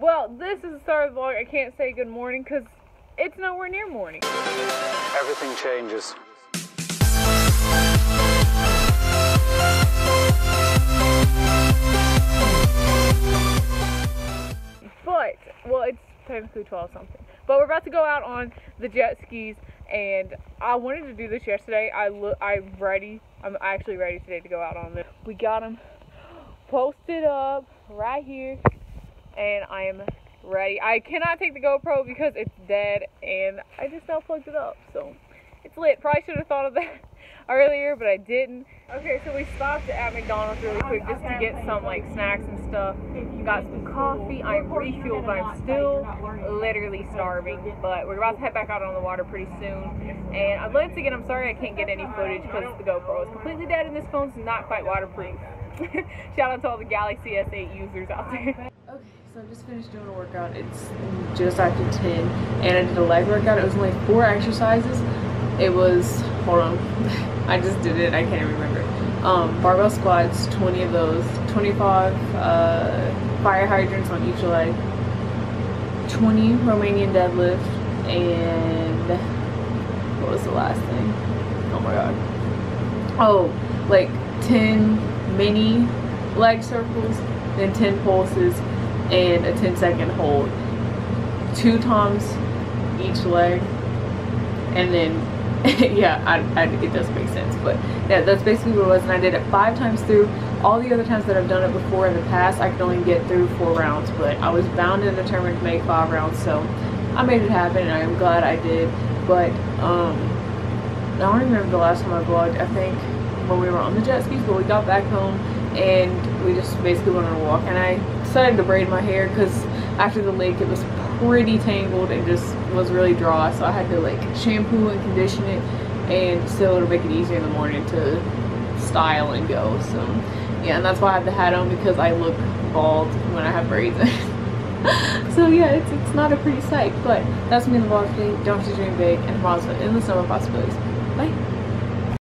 Well, this is the start of the vlog. I can't say good morning because it's nowhere near morning. Everything changes. But, well, it's technically 12 something. But we're about to go out on the jet skis, and I wanted to do this yesterday. I'm actually ready today to go out on this. We got them posted up right here, and I am ready. I cannot take the GoPro because it's dead, and I just now plugged it up, so it's lit. Probably should have thought of that earlier, but I didn't. Okay, so we stopped at McDonald's really quick just to get some like snacks and stuff. Got some coffee. I'm refueled, but I'm still literally starving. But we're about to head back out on the water pretty soon. And I'd like to get, I'm sorry I can't get any footage because the GoPro is completely dead and this phone's not quite waterproof. Shout out to all the Galaxy S8 users out there. Okay, so I just finished doing a workout. It's just after 10, and I did a leg workout. It was only 4 exercises. It was, hold on, I just did it, I can't even remember. Barbell squats, 20 of those, 25 fire hydrants on each leg, 20 Romanian deadlift, and what was the last thing? Oh my god. Oh, like 10 mini leg circles, then 10 pulses, and a 10-second hold. 2 times each leg, and then yeah, it does make sense, but yeah, that's basically what it was, and I did it 5 times through. All the other times that I've done it before in the past, I could only get through 4 rounds, but I was bound and determined to make 5 rounds, so I made it happen, and I am glad I did. But I don't remember the last time I vlogged. I think when we were on the jet skis, but we got back home, and we just basically went on a walk, and I decided to braid my hair, because after the lake, it was pretty tangled and just was really dry, so I had to like shampoo and condition it, and so it'll make it easier in the morning to style and go. So yeah, and that's why I have the hat on, because I look bald when I have braids. So yeah, it's not a pretty sight, but that's me in the vlog today. Don't you dream big, and tomorrow's an endless number of possibilities. Bye.